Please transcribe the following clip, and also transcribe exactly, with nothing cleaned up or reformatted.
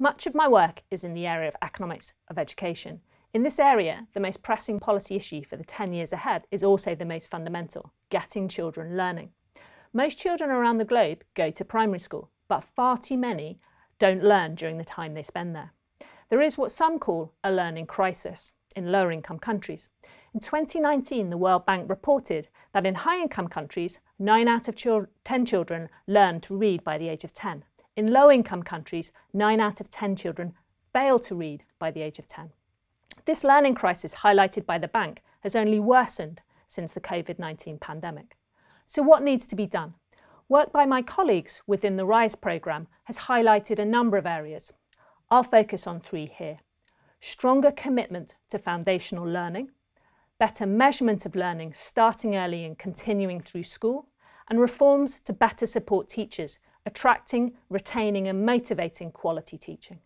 Much of my work is in the area of economics of education. In this area, the most pressing policy issue for the ten years ahead is also the most fundamental, getting children learning. Most children around the globe go to primary school, but far too many don't learn during the time they spend there. There is what some call a learning crisis in lower-income countries. In twenty nineteen, the World Bank reported that in high-income countries, nine out of ten children learn to read by the age of ten. In low-income countries, nine out of ten children fail to read by the age of ten. This learning crisis highlighted by the bank has only worsened since the COVID nineteen pandemic. So what needs to be done? Work by my colleagues within the RISE programme has highlighted a number of areas. I'll focus on three here. Stronger commitment to foundational learning, better measurement of learning starting early and continuing through school, and reforms to better support teachers, attracting, retaining and motivating quality teaching.